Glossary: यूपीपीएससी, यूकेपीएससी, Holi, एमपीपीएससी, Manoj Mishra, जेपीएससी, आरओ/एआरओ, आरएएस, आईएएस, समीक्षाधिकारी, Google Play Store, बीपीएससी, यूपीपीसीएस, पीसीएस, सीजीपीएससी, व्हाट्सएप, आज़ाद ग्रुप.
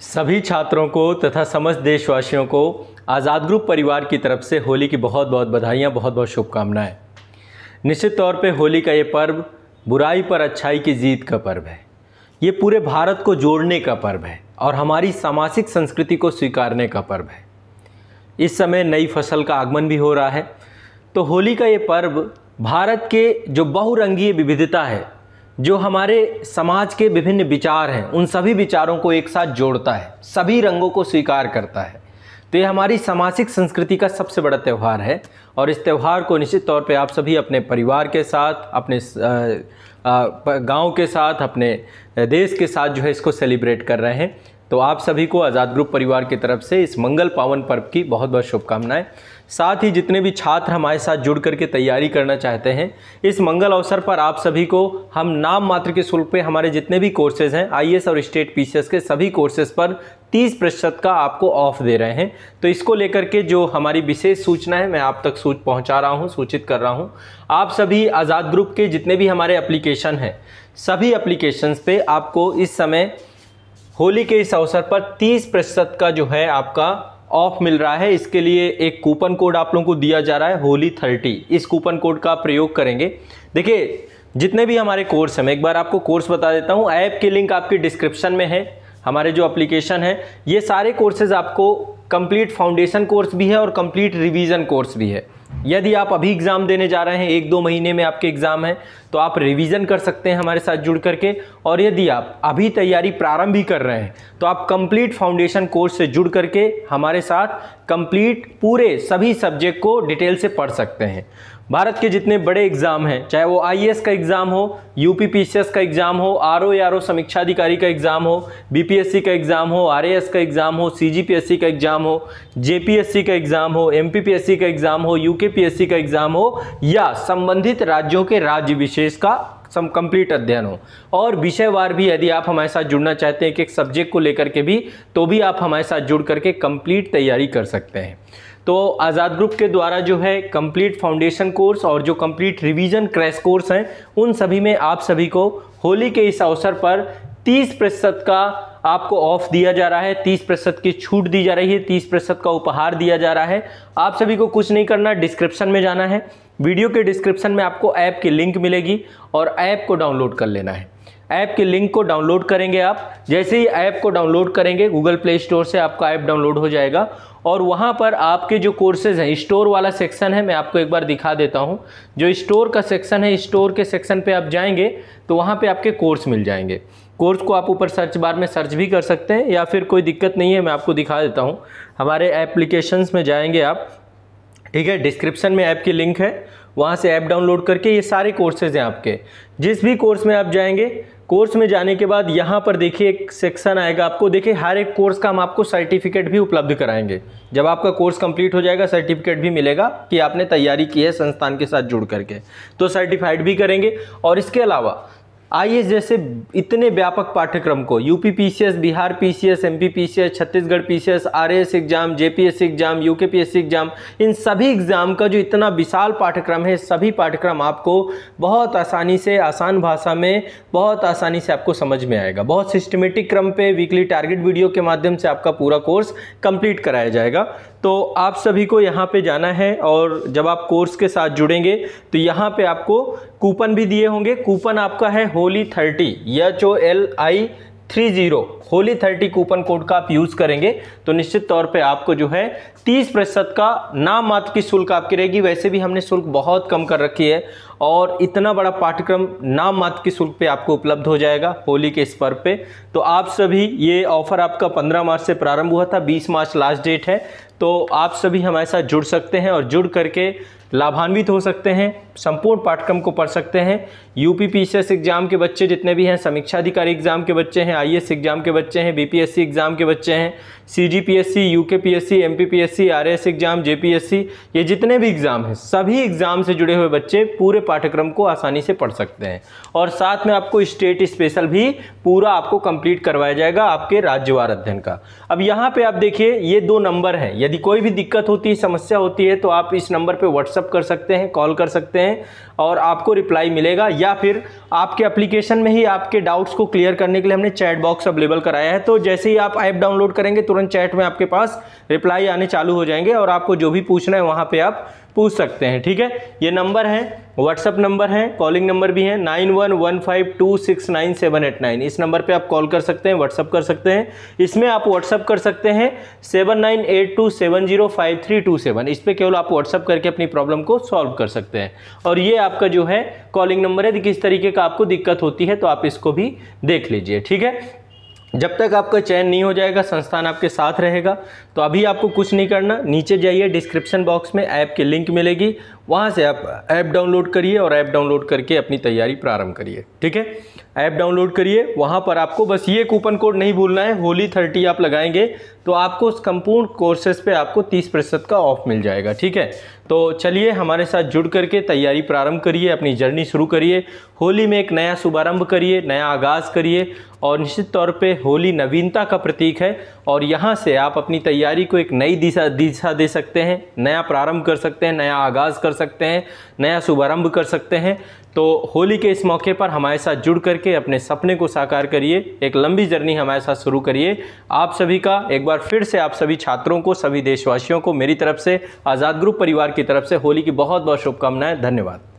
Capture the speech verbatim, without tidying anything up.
सभी छात्रों को तथा समस्त देशवासियों को आज़ाद ग्रुप परिवार की तरफ से होली की बहुत बहुत बधाइयाँ, बहुत बहुत शुभकामनाएं। निश्चित तौर पे होली का ये पर्व बुराई पर अच्छाई की जीत का पर्व है। ये पूरे भारत को जोड़ने का पर्व है और हमारी सामाजिक संस्कृति को स्वीकारने का पर्व है। इस समय नई फसल का आगमन भी हो रहा है, तो होली का ये पर्व भारत के जो बहुरंगीय विविधता है, जो हमारे समाज के विभिन्न विचार हैं, उन सभी विचारों को एक साथ जोड़ता है, सभी रंगों को स्वीकार करता है। तो ये हमारी सामाजिक संस्कृति का सबसे बड़ा त्यौहार है और इस त्यौहार को निश्चित तौर पे आप सभी अपने परिवार के साथ, अपने गांव के साथ, अपने देश के साथ जो है इसको सेलिब्रेट कर रहे हैं। तो आप सभी को आज़ाद ग्रुप परिवार की तरफ से इस मंगल पावन पर्व की बहुत बहुत शुभकामनाएं। साथ ही जितने भी छात्र हमारे साथ जुड़ करके तैयारी करना चाहते हैं, इस मंगल अवसर पर आप सभी को हम नाम मात्र के शुल्क पे हमारे जितने भी कोर्सेज़ हैं, आईएएस और स्टेट पीसीएस के सभी कोर्सेज़ पर तीस प्रतिशत का आपको ऑफ दे रहे हैं। तो इसको लेकर के जो हमारी विशेष सूचना है, मैं आप तक सूच पहुँचा रहा हूँ, सूचित कर रहा हूँ। आप सभी आज़ाद ग्रुप के जितने भी हमारे एप्लीकेशन हैं, सभी एप्लीकेशंस पे आपको इस समय होली के इस अवसर पर तीस प्रतिशत का जो है आपका ऑफ मिल रहा है। इसके लिए एक कूपन कोड आप लोगों को दिया जा रहा है, होली तीस। इस कूपन कोड का प्रयोग करेंगे। देखिए जितने भी हमारे कोर्स हैं, मैं एक बार आपको कोर्स बता देता हूँ। ऐप की लिंक आपकी डिस्क्रिप्शन में है। हमारे जो एप्लीकेशन है, ये सारे कोर्सेज आपको कंप्लीट फाउंडेशन कोर्स भी है और कंप्लीट रिवीजन कोर्स भी है। यदि आप अभी एग्ज़ाम देने जा रहे हैं, एक दो महीने में आपके एग्ज़ाम है, तो आप रिवीजन कर सकते हैं हमारे साथ जुड़ करके। और यदि आप अभी तैयारी प्रारंभ भी कर रहे हैं, तो आप कंप्लीट फाउंडेशन कोर्स से जुड़ करके हमारे साथ कंप्लीट पूरे सभी सब्जेक्ट को डिटेल से पढ़ सकते हैं। भारत के जितने बड़े एग्ज़ाम हैं, चाहे वो आईएएस का एग्ज़ाम हो, यूपीपीएससी का एग्ज़ाम हो, आरओ/एआरओ समीक्षाधिकारी का एग्ज़ाम हो, बीपीएससी का एग्ज़ाम हो, आरएएस का एग्ज़ाम हो, सीजीपीएससी का एग्ज़ाम हो, जेपीएससी का एग्ज़ाम हो, एमपीपीएससी का एग्ज़ाम हो, यूकेपीएससी का एग्ज़ाम हो, या संबंधित राज्यों के राज्य विशेष का सम कंप्लीट अध्ययन हो, और विषयवार भी यदि आप हमारे साथ जुड़ना चाहते हैं कि एक सब्जेक्ट को लेकर के भी, तो भी आप हमारे साथ जुड़ करके कंप्लीट तैयारी कर सकते हैं। तो आज़ाद ग्रुप के द्वारा जो है कंप्लीट फाउंडेशन कोर्स और जो कंप्लीट रिवीजन क्रैश कोर्स हैं, उन सभी में आप सभी को होली के इस अवसर पर तीस प्रतिशत का आपको ऑफ दिया जा रहा है, तीस प्रतिशत की छूट दी जा रही है, तीस प्रतिशत का उपहार दिया जा रहा है। आप सभी को कुछ नहीं करना, डिस्क्रिप्शन में जाना है। वीडियो के डिस्क्रिप्शन में आपको ऐप की लिंक मिलेगी और ऐप को डाउनलोड कर लेना है। ऐप के लिंक को डाउनलोड करेंगे आप। जैसे ही ऐप को डाउनलोड करेंगे, गूगल प्ले स्टोर से आपका ऐप डाउनलोड हो जाएगा और वहाँ पर आपके जो कोर्सेज़ हैं, स्टोर वाला सेक्शन है, मैं आपको एक बार दिखा देता हूँ। जो स्टोर का सेक्शन है, स्टोर के सेक्शन पे आप जाएंगे तो वहाँ पे आपके कोर्स मिल जाएंगे। कोर्स को आप ऊपर सर्च बार में सर्च भी कर सकते हैं, या फिर कोई दिक्कत नहीं है, मैं आपको दिखा देता हूँ। हमारे एप्लीकेशंस में जाएंगे आप, ठीक है। डिस्क्रिप्शन में ऐप की लिंक है, वहाँ से ऐप डाउनलोड करके ये सारे कोर्सेज़ हैं आपके। जिस भी कोर्स में आप जाएंगे, कोर्स में जाने के बाद यहाँ पर देखिए एक सेक्शन आएगा आपको। देखिए हर एक कोर्स का हम आपको सर्टिफिकेट भी उपलब्ध कराएंगे। जब आपका कोर्स कंप्लीट हो जाएगा, सर्टिफिकेट भी मिलेगा कि आपने तैयारी की है संस्थान के साथ जुड़ करके, तो सर्टिफाइड भी करेंगे। और इसके अलावा आईएएस जैसे इतने व्यापक पाठ्यक्रम को, यूपीपीसीएस, Bihar पीसीएस, MPPCS, Chhattisgarh पीसीएस, आरएएस exam, जेपीएससी exam, यूकेपीएससी exam, इन सभी एग्जाम का जो इतना विशाल पाठ्यक्रम है, सभी पाठ्यक्रम आपको बहुत आसानी से, आसान भाषा में, बहुत आसानी से आपको समझ में आएगा। बहुत सिस्टमेटिक क्रम पे वीकली टारगेट वीडियो के माध्यम से आपका पूरा कोर्स कंप्लीट कराया जाएगा। तो आप सभी को यहाँ पर जाना है और जब आप कोर्स के साथ जुड़ेंगे तो यहाँ पर आपको कूपन भी दिए होंगे। कूपन आपका है होली तीस, H O L I three zero, Holi तीस कूपन कोड का आप यूज़ करेंगे तो निश्चित तौर पे आपको जो है तीस प्रतिशत का नाम मात्र की शुल्क आपकी रहेगी। वैसे भी हमने शुल्क बहुत कम कर रखी है और इतना बड़ा पाठ्यक्रम नाम मात्र की शुल्क पे आपको उपलब्ध हो जाएगा होली के इस पर्व पे। तो आप सभी, ये ऑफर आपका पंद्रह मार्च से प्रारंभ हुआ था, बीस मार्च लास्ट डेट है, तो आप सभी हमारे साथ जुड़ सकते हैं और जुड़ करके लाभान्वित हो सकते हैं, संपूर्ण पाठ्यक्रम को पढ़ सकते हैं। यूपीपीएससी एग्ज़ाम के बच्चे जितने भी हैं, समीक्षाधिकारी एग्ज़ाम के बच्चे हैं, आईएएस एग्ज़ाम के बच्चे हैं, बीपीएससी एग्ज़ाम के बच्चे हैं, सीजीपीएससी, यूकेपीएससी, एमपीपीएससी, आरएएस exam, जेपीएससी, ये जितने भी एग्ज़ाम हैं, सभी एग्ज़ाम से जुड़े हुए बच्चे पूरे पाठ्यक्रम को आसानी से पढ़ सकते हैं। और साथ में आपको स्टेट स्पेशल भी पूरा आपको कंप्लीट करवाया जाएगा आपके राज्यवार अध्ययन का। अब यहाँ पर आप देखिए ये दो नंबर हैं, यदि कोई भी दिक्कत होती है, समस्या होती है, तो आप इस नंबर पर व्हाट्सएप व्हाट्सअप कर सकते हैं, कॉल कर सकते हैं और आपको रिप्लाई मिलेगा। या फिर आपके एप्लीकेशन में ही आपके डाउट्स को क्लियर करने के लिए हमने चैट बॉक्स अवेलेबल कराया है। तो जैसे ही आप ऐप डाउनलोड करेंगे तुरंत चैट में आपके पास रिप्लाई आने चालू हो जाएंगे और आपको जो भी पूछना है वहाँ पर आप पूछ सकते हैं। ठीक है, ये नंबर है, व्हाट्सअप नंबर है, कॉलिंग नंबर भी है nine one one five two six nine seven eight nine. इस नंबर पे आप कॉल कर सकते हैं, व्हाट्सअप कर सकते हैं। इसमें आप व्हाट्सअप कर सकते हैं seven nine eight two seven zero five three two seven. इस पर केवल आप व्हाट्सअप करके अपनी प्रॉब्लम को सॉल्व कर सकते हैं। और ये आपका जो है कॉलिंग नंबर है, किस तरीके का आपको दिक्कत होती है तो आप इसको भी देख लीजिए। ठीक है, जब तक आपका चयन नहीं हो जाएगा संस्थान आपके साथ रहेगा। तो अभी आपको कुछ नहीं करना, नीचे जाइए डिस्क्रिप्शन बॉक्स में ऐप की लिंक मिलेगी, वहाँ से आप ऐप डाउनलोड करिए और ऐप डाउनलोड करके अपनी तैयारी प्रारंभ करिए। ठीक है, ऐप डाउनलोड करिए, वहाँ पर आपको बस ये कूपन कोड नहीं भूलना है, होली थर्टी आप लगाएंगे तो आपको संपूर्ण कोर्सेज पे आपको तीस प्रतिशत का ऑफ मिल जाएगा। ठीक है, तो चलिए हमारे साथ जुड़ करके तैयारी प्रारंभ करिए, अपनी जर्नी शुरू करिए, होली में एक नया शुभारंभ करिए, नया आगाज़ करिए। और निश्चित तौर पे होली नवीनता का प्रतीक है और यहाँ से आप अपनी तैयारी को एक नई दिशा दिशा दे सकते हैं, नया प्रारंभ कर सकते हैं, नया आगाज़ कर सकते हैं, नया शुभारंभ कर सकते हैं। तो होली के इस मौके पर हमारे साथ जुड़ करके अपने सपने को साकार करिए, एक लंबी जर्नी हमारे साथ शुरू करिए। आप सभी का एक बार फिर से आप सभी छात्रों को, सभी देशवासियों को मेरी तरफ से, आज़ाद ग्रुप परिवार की तरफ से होली की बहुत बहुत शुभकामनाएं। धन्यवाद।